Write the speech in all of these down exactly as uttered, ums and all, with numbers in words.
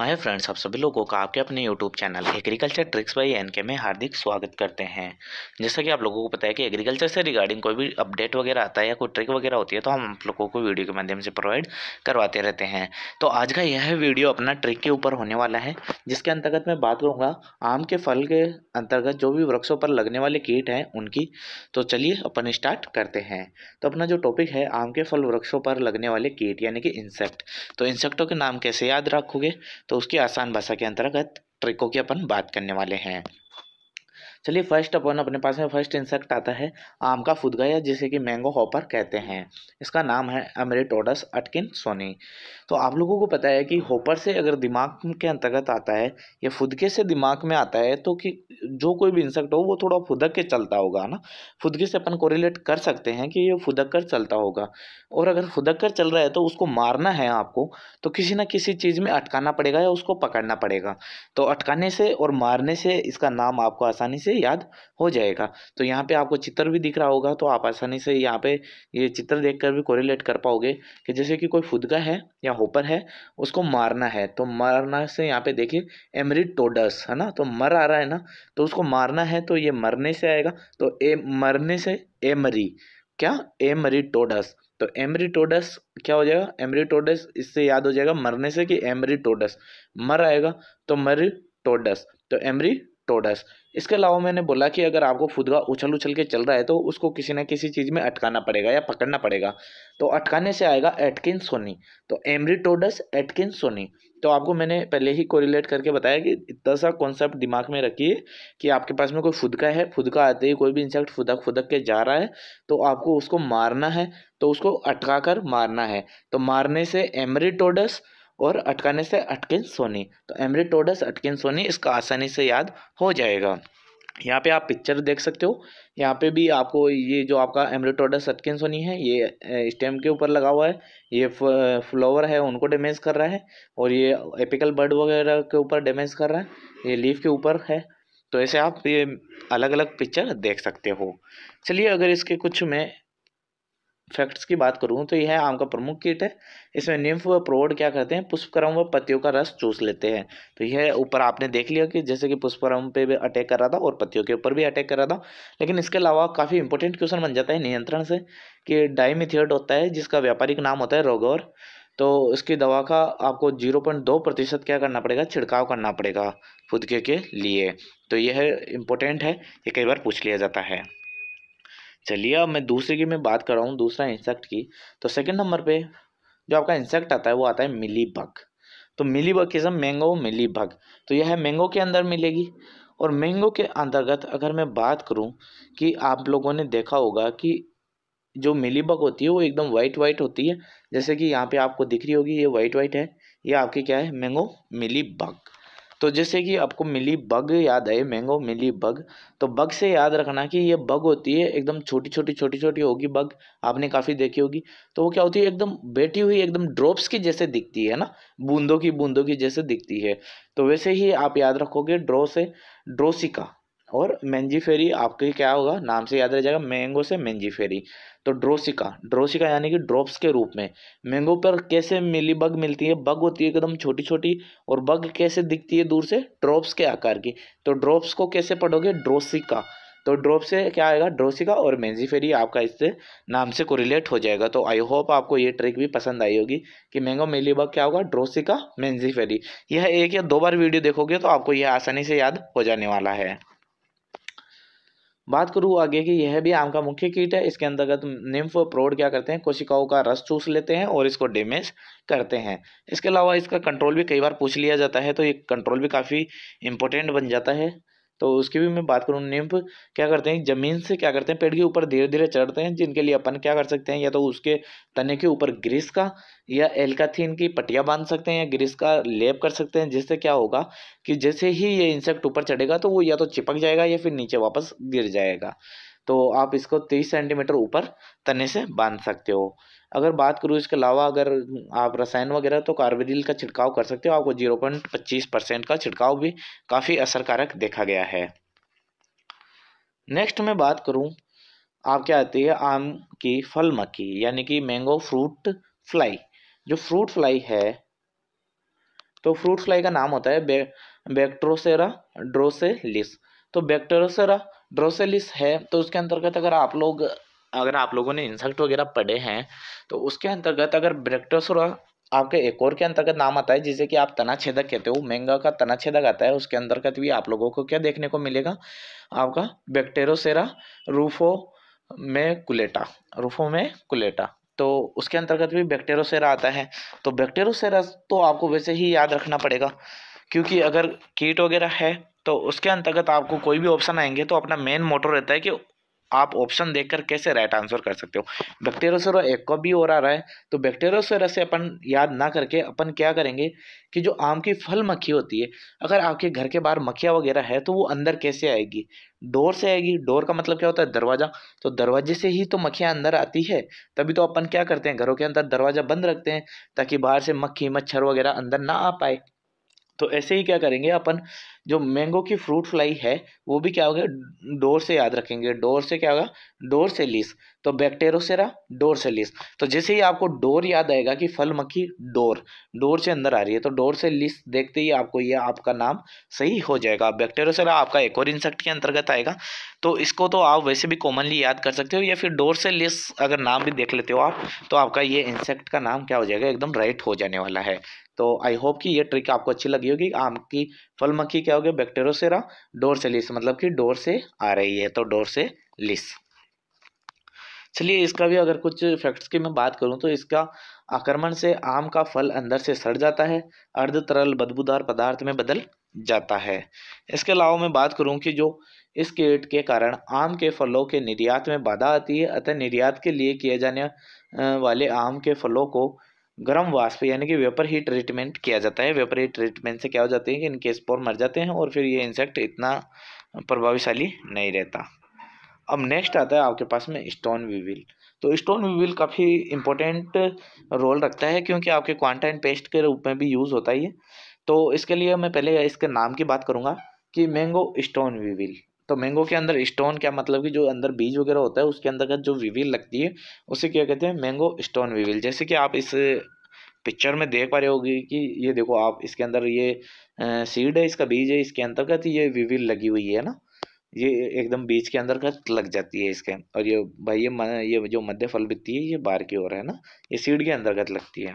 Hi friends, आप सभी लोगों का आपके अपने YouTube channel agriculture tricks by N K में हार्दिक स्वागत करते हैं। जैसा कि आप लोगों को पता है कि एग्रीकल्चर से रिगार्डिंग कोई भी अपडेट वगैरह आता है या कोई ट्रिक वगैरह होती है तो हम आप लोगों को वीडियो के माध्यम से प्रोवाइड करवाते रहते हैं। तो आज का यह वीडियो अपना ट्रिक के ऊपर होने वाला है, जिसके अंतर्गत मैं बात करूँगा आम के फल के अंतर्गत जो भी वृक्षों पर लगने वाले कीट हैं उनकी। तो चलिए अपन स्टार्ट करते हैं। तो अपना जो टॉपिक है आम के फल वृक्षों पर लगने वाले कीट यानी कि इंसेक्ट। तो इंसेक्टों के नाम कैसे याद रखोगे तो उसकी आसान भाषा के अंतर्गत ट्रिकों की अपन बात करने वाले हैं। चलिए फर्स्ट अपन अपने पास में फर्स्ट इंसेक्ट आता है आम का फुदगा या जिसे कि मैंगो हॉपर कहते हैं। इसका नाम है अमरिटोडस अटकिनसोनी। तो आप लोगों को पता है कि हॉपर से अगर दिमाग के अंतर्गत आता है या फुदके से दिमाग में आता है तो कि जो कोई भी इंसेक्ट हो वो थोड़ा फुदक के चलता होगा ना, फुदके से अपन कोरिलेट कर सकते हैं कि ये फुदक कर चलता होगा। और अगर फुदक कर चल रहा है तो उसको मारना है आपको तो किसी ना किसी चीज़ में अटकाना पड़ेगा या उसको पकड़ना पड़ेगा। तो अटकाने से और मारने से इसका नाम आपको आसानी से याद हो जाएगा। तो यहाँ पे आपको चित्र भी दिख रहा होगा तो आप आसानी से यहाँ पे ये चित्र देखकर भी कोरिलेट कर पाओगे कि जैसे कि कोई फुदगा है या होपर है उसको मारना है तो मारना से यहाँ पे देखिए एमरिटोडस है ना, तो मर आ रहा है ना, तो उसको मारना है तो ये मरने से आएगा। तो ए मरने से एमरी क्या एमरिटोडस, तो एमरिटोडस क्या हो जाएगा एमरिटोडस, इससे याद हो जाएगा मरने से कि एमरिटोडस मर आएगा तो मरिटोडस तो एमरी टोडस। इसके अलावा मैंने बोला कि अगर आपको फुदगा उछल उछल के चल रहा है तो उसको किसी ना किसी चीज़ में अटकाना पड़ेगा या पकड़ना पड़ेगा तो अटकाने से आएगा एटकिनसोनी, तो एमरिटोडस एटकिनसोनी। तो आपको मैंने पहले ही कोरिलेट करके बताया कि इतना सा कॉन्सेप्ट दिमाग में रखिए कि आपके पास में कोई फुदका है, फुदका आते ही कोई भी इंसेक्ट फुदक फुदक के जा रहा है तो आपको उसको मारना है तो उसको अटका कर मारना है। तो मारने से एमरिटोडस और अटकाने से अटकिनसोनी, तो एमरिटोडस अटकिनसोनी इसका आसानी से याद हो जाएगा। यहाँ पे आप पिक्चर देख सकते हो, यहाँ पे भी आपको ये जो आपका एमरिटोडस अटकिनसोनी है ये स्टेम के ऊपर लगा हुआ है, ये फ्लावर है उनको डैमेज कर रहा है और ये एपिकल बर्ड वगैरह के ऊपर डैमेज कर रहा है, ये लीफ के ऊपर है। तो ऐसे आप ये अलग अलग पिक्चर देख सकते हो। चलिए अगर इसके कुछ मैं फैक्ट्स की बात करूं तो यह आम का प्रमुख कीट है। इसमें निम्फ व प्रौढ़ क्या करते हैं पुष्पक्रम व पत्तियों का रस चूस लेते हैं। तो यह ऊपर आपने देख लिया कि जैसे कि पुष्पक्रम पे भी अटैक कर रहा था और पत्तियों के ऊपर भी अटैक कर रहा था। लेकिन इसके अलावा काफ़ी इंपॉर्टेंट क्वेश्चन बन जाता है नियंत्रण से कि डाइमिथियोड होता है जिसका व्यापारिक नाम होता है रोगोर। तो उसकी दवा का आपको जीरो पॉइंट दो प्रतिशत क्या करना पड़ेगा छिड़काव करना पड़ेगा फुदके के लिए। तो यह इम्पोर्टेंट है, ये कई बार पूछ लिया जाता है। चलिए अब मैं दूसरे की मैं बात कर रहा हूँ दूसरा इंसेक्ट की। तो सेकंड नंबर पे जो आपका इंसेक्ट आता है वो आता है मिली बग। तो मिली बग किस्म मैंगो मिली बग, तो यह है मैंगो के अंदर मिलेगी। और मैंगो के अंतर्गत अगर मैं बात करूँ कि आप लोगों ने देखा होगा कि जो मिली बग होती है वो एकदम वाइट वाइट होती है, जैसे कि यहाँ पर आपको दिख रही होगी ये वाइट वाइट है, ये आपकी क्या है मैंगो मिली बग। तो जैसे कि आपको मिली बग याद है मैंगो मिली बग, तो बग से याद रखना कि ये बग होती है एकदम छोटी छोटी छोटी छोटी होगी बग, आपने काफ़ी देखी होगी। तो वो क्या होती है एकदम बैठी हुई एकदम ड्रॉप्स की जैसे दिखती है ना, बूंदों की बूंदों की जैसे दिखती है। तो वैसे ही आप याद रखोगे ड्रो से ड्रोसिका और मैंजीफेरी आपके क्या होगा नाम से याद रह जाएगा मैंगो से मैंजीफेरी। तो ड्रोसिका ड्रोसिका यानी कि ड्रॉप्स के रूप में मैंगो पर कैसे मिली बग मिलती है, बग होती है एकदम छोटी छोटी और बग कैसे दिखती है दूर से ड्रॉप्स के आकार की। तो ड्रॉप्स को कैसे पढ़ोगे ड्रोसिका, तो ड्रॉप से क्या आएगा ड्रोसिका और मैंजीफेरी आपका इससे नाम से कोरिलेट हो जाएगा। तो आई होप आपको ये ट्रिक भी पसंद आई होगी कि मैंगो मिली बग क्या होगा ड्रोसिका मैंजीफेरी। यह एक या दो बार वीडियो देखोगे तो आपको यह आसानी से याद हो जाने वाला है। बात करूँ आगे कि यह भी आम का मुख्य कीट है। इसके अंतर्गत निम्फ और प्रौढ़ क्या करते हैं कोशिकाओं का रस चूस लेते हैं और इसको डैमेज करते हैं। इसके अलावा इसका कंट्रोल भी कई बार पूछ लिया जाता है, तो ये कंट्रोल भी काफ़ी इंपॉर्टेंट बन जाता है। तो उसकी भी मैं बात करूँ निम्फ क्या करते हैं ज़मीन से क्या करते हैं पेड़ के ऊपर धीरे धीरे चढ़ते हैं, जिनके लिए अपन क्या कर सकते हैं या तो उसके तने के ऊपर ग्रीस का या एल्काथीन की पट्टियाँ बांध सकते हैं या ग्रीस का लेप कर सकते हैं, जिससे क्या होगा कि जैसे ही ये इंसेक्ट ऊपर चढ़ेगा तो वो या तो चिपक जाएगा या फिर नीचे वापस गिर जाएगा। तो आप इसको तीस सेंटीमीटर ऊपर तने से बांध सकते हो। अगर बात करूँ इसके अलावा अगर आप रसायन वगैरह तो कार्बेडिल का छिड़काव कर सकते हो, आपको जीरो पॉइंट पच्चीस परसेंट का छिड़काव भी काफ़ी असरकारक देखा गया है। नेक्स्ट मैं बात करूँ आप क्या आती है आम की फल मक्खी यानी कि मैंगो फ्रूट फ्लाई। जो फ्रूट फ्लाई है तो फ्रूट फ्लाई का नाम होता है बे बैक्ट्रोसेरा ड्रोसेलिस। तो बैक्ट्रोसेरा ड्रोसेलिस है तो उसके अंतर्गत अगर आप लोग अगर आप लोगों ने इंसेक्ट वगैरह पढ़े हैं तो उसके अंतर्गत अगर बैक्ट्रोसेरा आपके एक और के अंतर्गत नाम आता है जिसे कि आप तना छेदक कहते हो, महंगा का तना छेदक आता है, उसके अंतर्गत भी आप लोगों को क्या देखने को मिलेगा आपका बैक्ट्रोसेरा रूफोमैकुलेटा रूफोमैकुलेटा तो उसके अंतर्गत भी बैक्ट्रोसेरा आता है। तो बैक्ट्रोसेरा तो आपको वैसे ही याद रखना पड़ेगा क्योंकि अगर कीट वगैरह है तो उसके अंतर्गत आपको कोई भी ऑप्शन आएंगे तो अपना मेन मोटो रहता है कि आप ऑप्शन देखकर कैसे राइट आंसर कर सकते हो। बैक्टेरोसेरा एक को भी और आ रहा है तो बैक्टेरोसेरा से अपन याद ना करके अपन क्या करेंगे कि जो आम की फल मक्खी होती है, अगर आपके घर के बाहर मक्खियाँ वगैरह है तो वो अंदर कैसे आएगी, डोर से आएगी। डोर का मतलब क्या होता है, दरवाज़ा। तो दरवाजे से ही तो मक्खियाँ अंदर आती है, तभी तो अपन क्या करते हैं घरों के अंदर दरवाज़ा बंद रखते हैं ताकि बाहर से मक्खी मच्छर वगैरह अंदर ना आ पाए। तो ऐसे ही क्या करेंगे अपन जो मैंगो की फ्रूट फ्लाई है वो भी क्या होगा डोर से याद रखेंगे, डोर से क्या होगा डोरसेलिस। तो बैक्टेरोसेरा डोरसेलिस तो जैसे ही आपको डोर याद आएगा कि फल मक्खी डोर डोर से अंदर आ रही है तो डोरसेलिस देखते ही आपको ये आपका नाम सही हो जाएगा। बैक्टेरोसेरा आपका एक और इंसेक्ट के अंतर्गत आएगा तो इसको तो आप वैसे भी कॉमनली याद कर सकते हो या फिर डोरसेलिस अगर नाम भी देख लेते हो आप तो आपका ये इंसेक्ट का नाम क्या हो जाएगा एकदम राइट हो जाने वाला है। तो आई होप कि ये ट्रिक आपको अच्छी लगी होगी। आम की फल मक्खी क्या होगी बैक्टेरोसेरा डोरसेलिस मतलब कि डोर से आ रही है तो डोरसेलिस। चलिए इसका भी अगर कुछ फैक्ट्स की मैं बात करूं तो इसका आक्रमण से आम का फल अंदर से सड़ जाता है, अर्ध तरल बदबूदार पदार्थ में बदल जाता है। इसके अलावा मैं बात करूं कि जो इस कीट के कारण आम के फलों के निर्यात में बाधा आती है अतः निर्यात के लिए किए जाने वाले आम के फलों को गर्म वाष्प यानी कि वेपर हीट ट्रीटमेंट किया जाता है। वेपर हीट ट्रीटमेंट से क्या हो जाते हैं कि इनके स्पोर मर जाते हैं और फिर ये इंसेक्ट इतना प्रभावशाली नहीं रहता। अब नेक्स्ट आता है आपके पास में स्टोन विविल। तो स्टोन विविल काफ़ी इम्पोर्टेंट रोल रखता है क्योंकि आपके क्वांटाइन पेस्ट के रूप में भी यूज़ होता ही है। तो इसके लिए मैं पहले इसके नाम की बात करूँगा कि मैंगो स्टोन विविल। तो मैंगो के अंदर स्टोन क्या मतलब कि जो अंदर बीज वगैरह होता है उसके अंतर्गत जो विविल लगती है उसे क्या कहते हैं मैंगो स्टोन विविल। जैसे कि आप इस पिक्चर में देख पा रहे होगे कि ये देखो आप इसके अंदर ये सीड है, इसका बीज है, इसके अंतर्गत ये विविल लगी हुई है ना, ये एकदम बीज के अंतर्गत लग जाती है इसके। और ये भाई ये ये जो मध्य फल बिकती है ये बाहर की ओर है ना, ये सीड के अंतर्गत लगती है।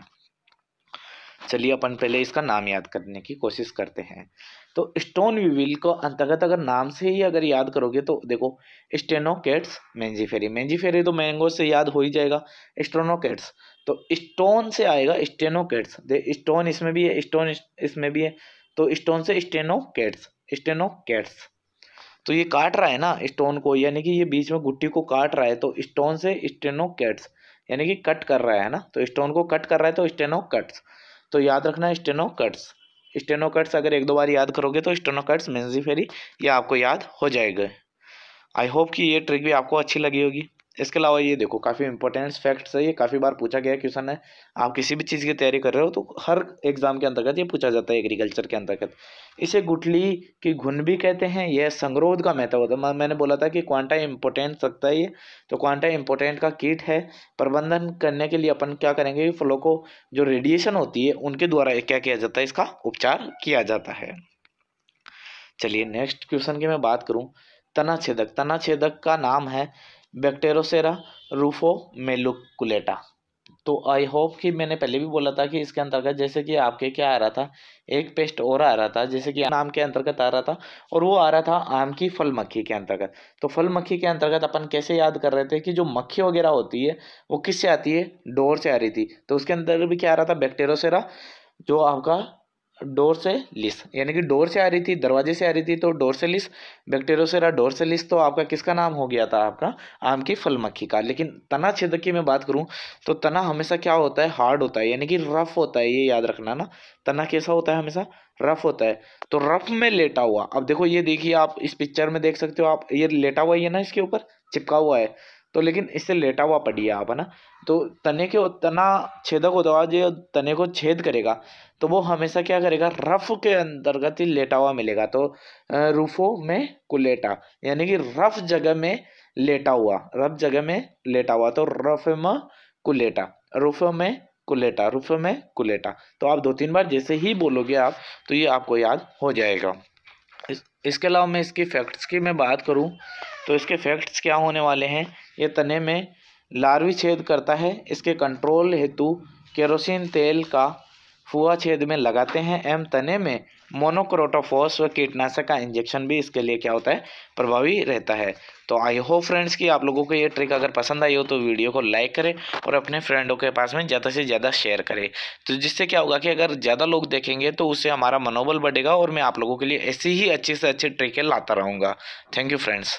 चलिए अपन पहले इसका नाम याद करने की कोशिश करते हैं। तो स्टोन विविल को अंतर्गत अगर नाम से ही अगर याद करोगे तो देखो स्टेनोकेट्स मैंजीफेरी मैंजीफेरी तो मैंगो से याद हो ही जाएगा। स्टेनोकेट्स तो स्टोन से आएगा स्टेनोकेट्स, स्टोन इसमें भी है स्टोन इसमें भी है तो स्टोन से स्टेनोकेट्स स्टेनोकेट्स तो ये काट रहा है ना स्टोन को यानी कि ये बीच में गुट्टी को काट रहा है तो स्टोन से स्टेनोकेट्स यानी कि कट कर रहा है ना, तो स्टोन को कट कर रहा है तो स्टेनोकेट्स। तो याद रखना स्टेनोकट्स स्टेनोकट्स अगर एक दो बार याद करोगे तो स्टेनोकट्स मैंजीफेरी ये आपको याद हो जाएगा। आई होप कि ये ट्रिक भी आपको अच्छी लगी होगी। इसके अलावा ये देखो काफ़ी इंपॉर्टेंट फैक्ट्स है, ये काफ़ी बार पूछा गया क्वेश्चन है। आप किसी भी चीज़ की तैयारी कर रहे हो तो हर एग्जाम के अंतर्गत ये पूछा जाता है एग्रीकल्चर के अंतर्गत। इसे गुठली की घुन भी कहते हैं, यह संगरोध का महत्व होता है। मैंने बोला था कि क्वांटा इंपॉर्टेंट सकता है ये, तो क्वांटा इंपॉर्टेंट का कीट है। प्रबंधन करने के लिए अपन क्या करेंगे फलों को जो रेडिएशन होती है उनके द्वारा क्या किया जाता है इसका उपचार किया जाता है। चलिए नेक्स्ट क्वेश्चन की मैं बात करूँ तना छेदक। तना छेदक का नाम है बैक्टेरोसेरा रूफोमैकुलेटा। तो आई होप कि मैंने पहले भी बोला था कि इसके अंतर्गत जैसे कि आपके क्या आ रहा था एक पेस्ट और आ रहा था जैसे कि आम के अंतर्गत आ रहा था और वो आ रहा था आम की फल मक्खी के अंतर्गत। तो फल मक्खी के अंतर्गत अपन कैसे याद कर रहे थे कि जो मक्खी वगैरह होती है वो किससे आती है डोर से आ रही थी। तो उसके अंदर भी क्या आ रहा था बैक्टेरोसेरा जो आपका डोरसेलिस यानी कि डोर से आ रही थी, दरवाजे से आ रही थी तो डोरसेलिस बैक्टेरोसेरा डोरसेलिस तो आपका किसका नाम हो गया था आपका आम की फल मक्खी का। लेकिन तना छेदक की मैं बात करूं तो तना हमेशा क्या होता है हार्ड होता है यानी कि रफ होता है, ये याद रखना ना। तना कैसा होता है हमेशा रफ होता है। तो रफ में लेटा हुआ, अब देखो ये देखिए आप इस पिक्चर में देख सकते हो आप ये लेटा हुआ ही है ना, इसके ऊपर चिपका हुआ है तो लेकिन इससे लेटा हुआ पड़ी है आप है ना। तो तने के तना छेदक होता है जो तने को छेद करेगा तो वो हमेशा क्या करेगा रफ के अंतर्गत ही लेटा हुआ मिलेगा। तो रूफोमैकुलेटा यानी कि रफ जगह में लेटा हुआ, रफ जगह में लेटा हुआ तो रूफोमैकुलेटा रूफोमैकुलेटा कुलेटा रुफोमाकुलेटा। तो आप दो तीन बार जैसे ही बोलोगे आप तो ये आपको याद हो जाएगा। इस, इसके अलावा मैं इसके फैक्ट्स की मैं बात करूं तो इसके फैक्ट्स क्या होने वाले हैं। ये तने में लार्वी छेद करता है, इसके कंट्रोल हेतु केरोसिन तेल का फुआ छेद में लगाते हैं एवं तने में मोनोक्रोटोफॉस व कीटनाशक का इंजेक्शन भी इसके लिए क्या होता है, प्रभावी रहता है। तो आई होप फ्रेंड्स कि आप लोगों को ये ट्रिक अगर पसंद आई हो तो वीडियो को लाइक करें और अपने फ्रेंडों के पास में ज़्यादा से ज़्यादा शेयर करें, तो जिससे क्या होगा कि अगर ज़्यादा लोग देखेंगे तो उससे हमारा मनोबल बढ़ेगा और मैं आप लोगों के लिए ऐसी ही अच्छी से अच्छी ट्रिकें लाता रहूँगा। Thank you friends.